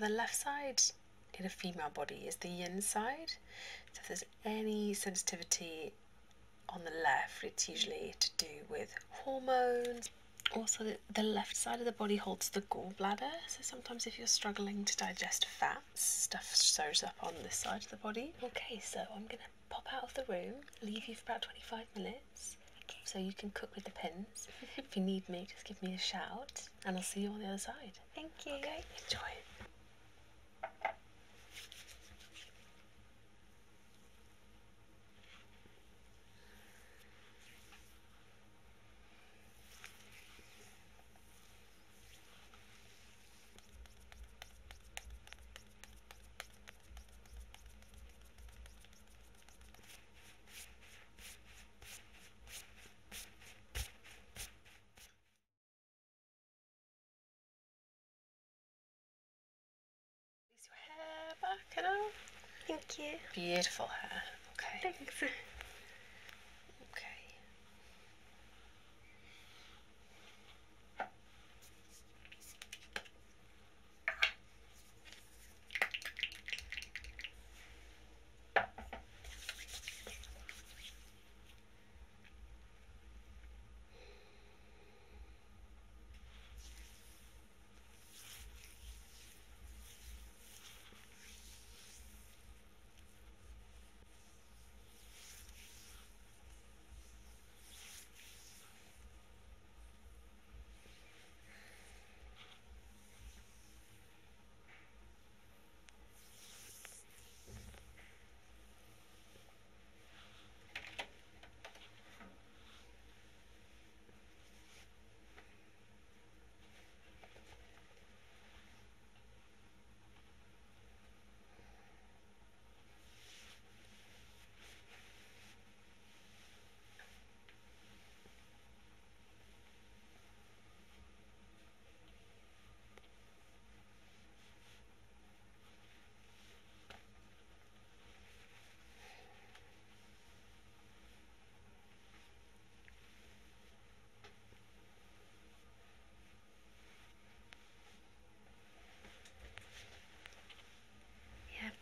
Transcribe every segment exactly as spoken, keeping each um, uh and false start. So the left side in a female body is the yin side. So if there's any sensitivity on the left, it's usually to do with hormones. Also, the left side of the body holds the gallbladder, so sometimes if you're struggling to digest fats, stuff shows up on this side of the body. Okay, so I'm going to pop out of the room, leave you for about twenty-five minutes, okay, so you can cook with the pins. If you need me, just give me a shout, and I'll see you on the other side. Thank you. Okay, enjoy. Thank you. Beautiful hair. Okay. Thanks. Okay.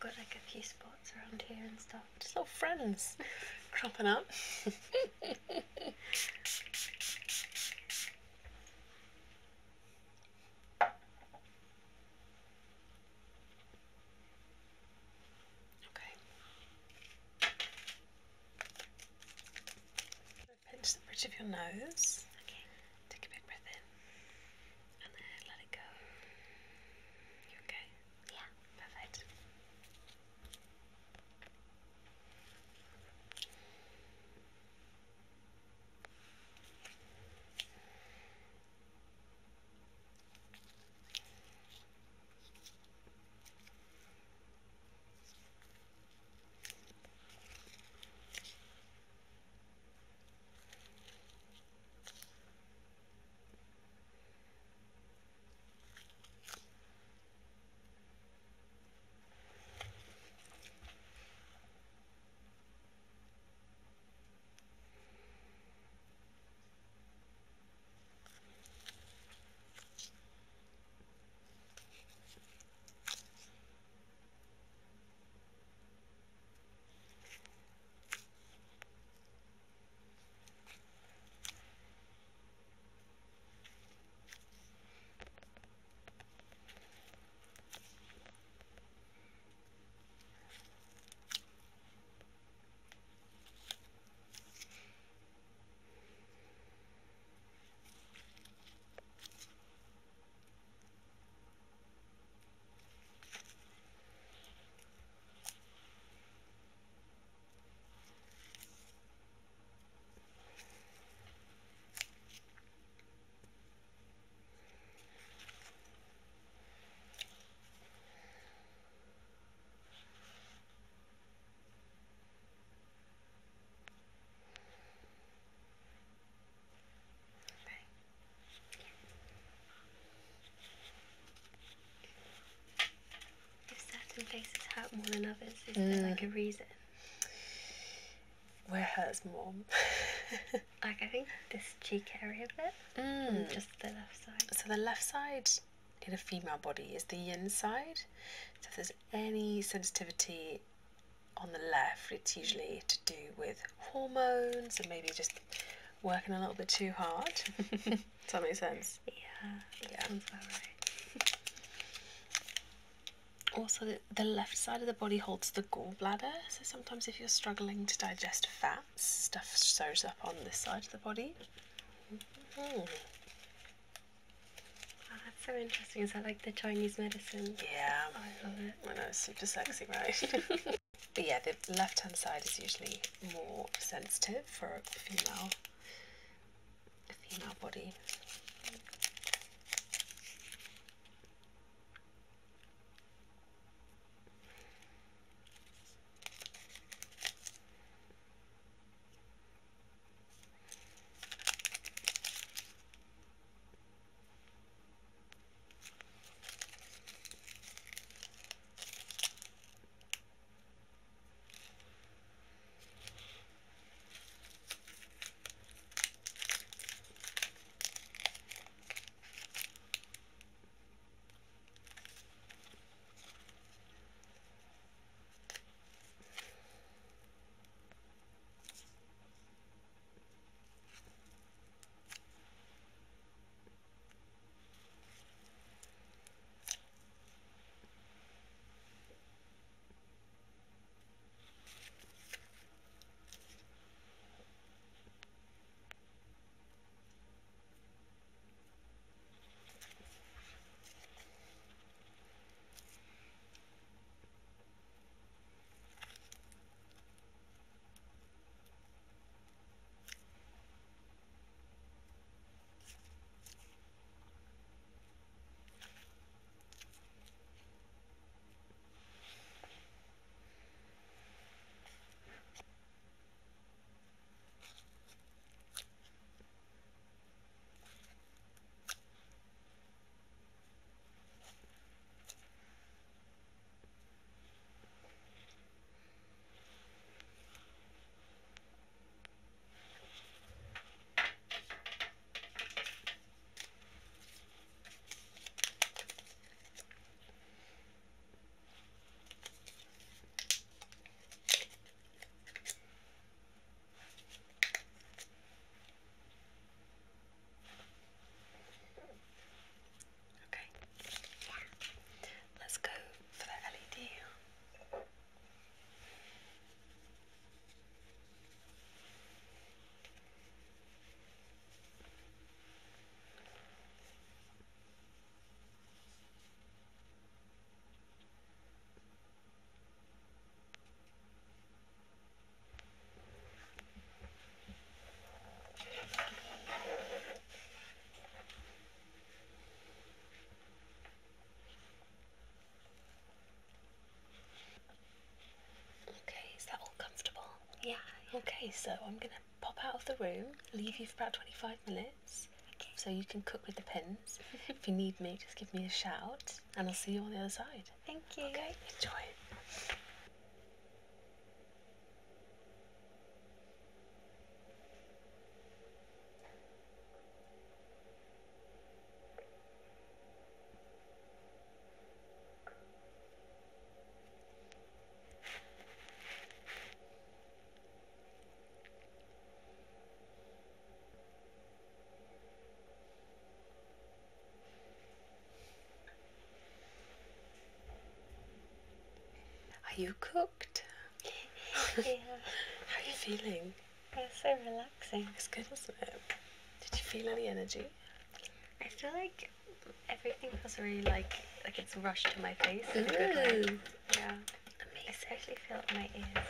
Got like a few spots around here and stuff. Just little friends cropping up. Okay. Pinch the bridge of your nose. Okay. Take a big breath in. And then let it go. You okay? Yeah. Perfect. Places hurt more than others. Is mm. there like a reason? Where hurts more? Like I think this cheek area bit, mm. just the left side. So the left side in a female body is the yin side. So if there's any sensitivity on the left, it's usually to do with hormones and maybe just working a little bit too hard. Does that make sense? Yeah, that yeah. sounds about right. Also, the, the left side of the body holds the gallbladder, so sometimes if you're struggling to digest fats, stuff shows up on this side of the body. Mm-hmm. Oh, that's so interesting. Is that like the Chinese medicine? Yeah. Oh, I love it. I know, it's super sexy, right? But yeah, the left-hand side is usually more sensitive for a female, a female body. Okay, so I'm going to pop out of the room, leave you for about twenty-five minutes, okay. So you can cook with the pins. If you need me, just give me a shout, and I'll see you on the other side. Thank you. Okay, enjoy. You cooked. Yeah. How are you feeling? It's so relaxing. It's good, wasn't it? Did you feel any energy? I feel like everything feels really like like it's rushed to my face. Ooh. In a good way. Yeah. Amazing. I especially feel it in my ears.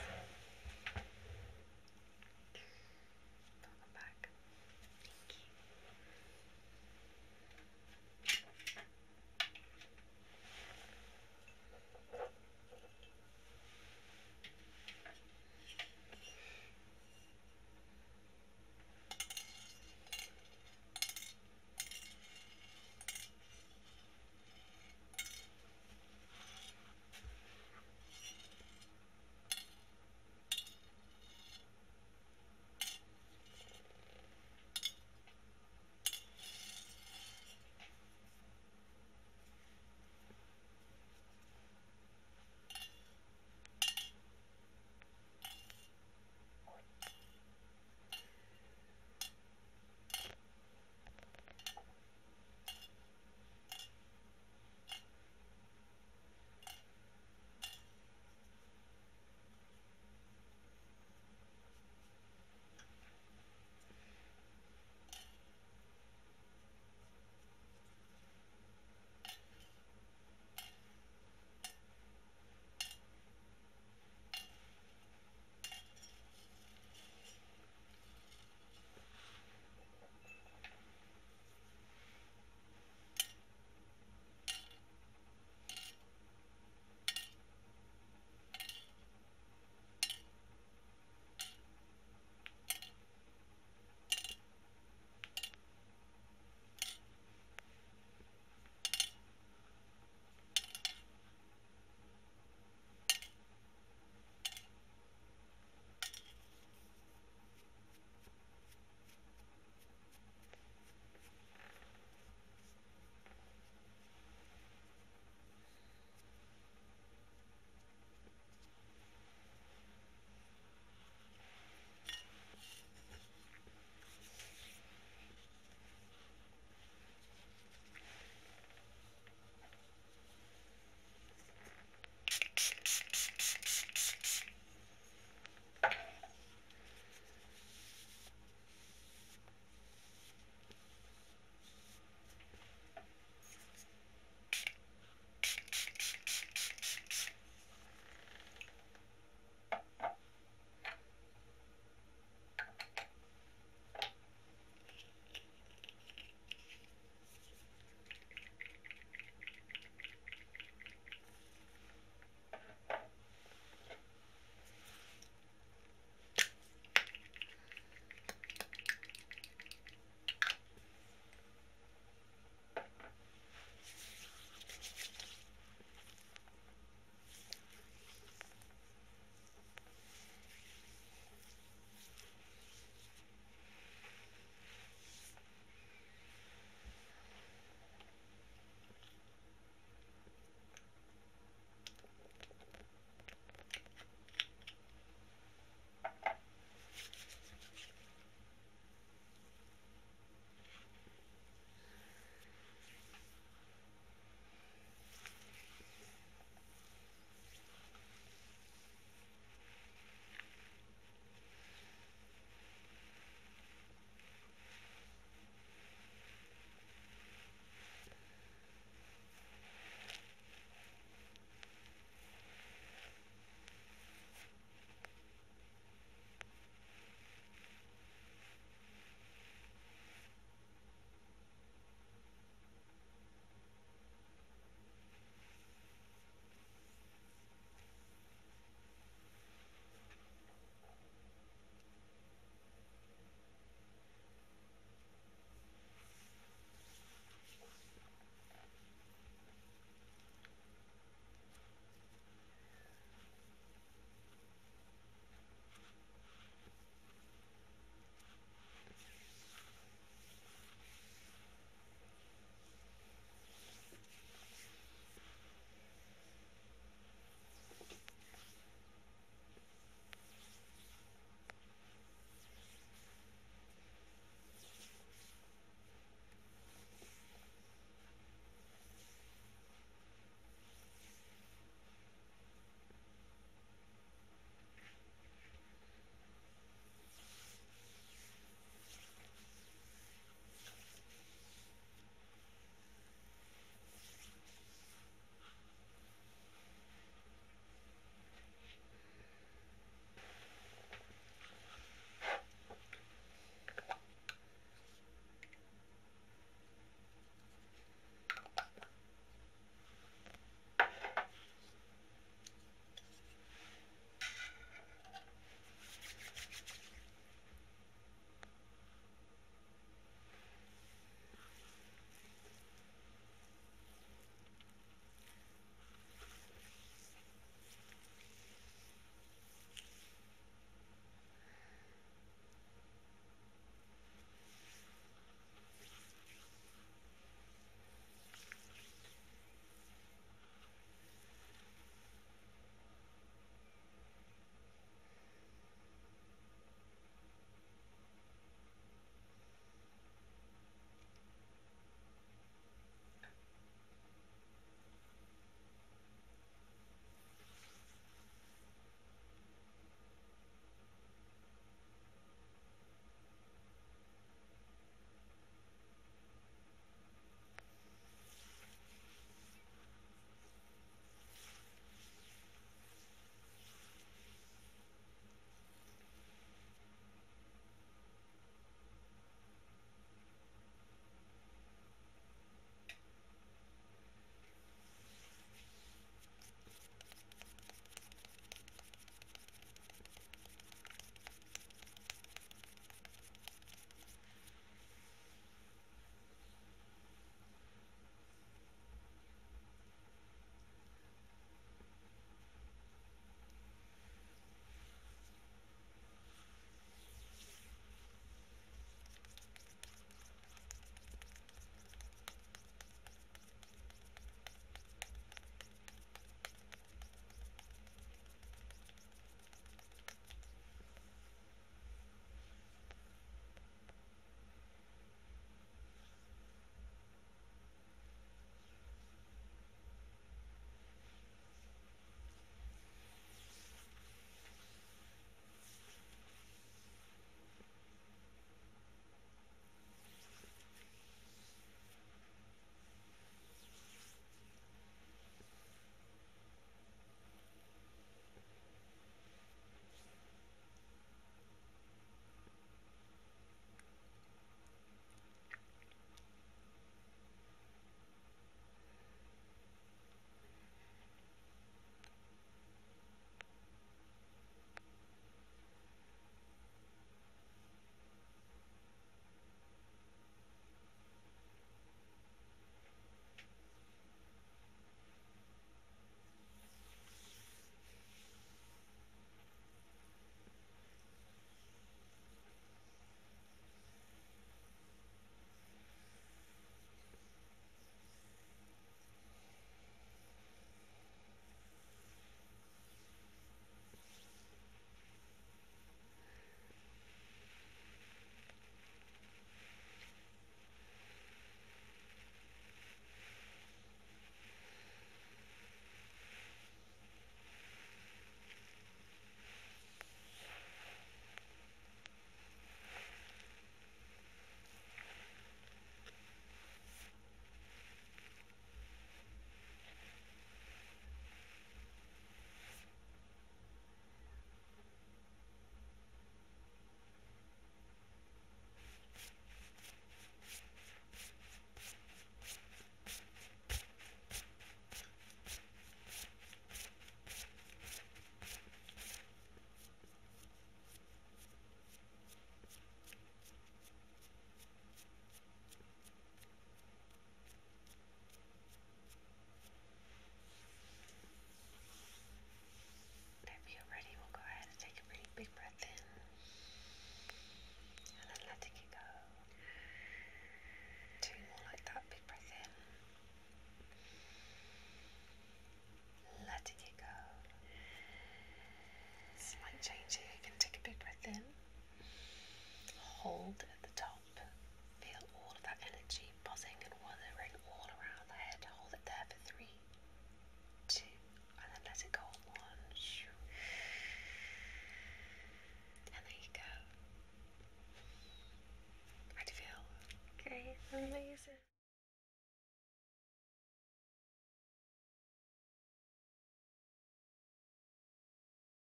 Amazing.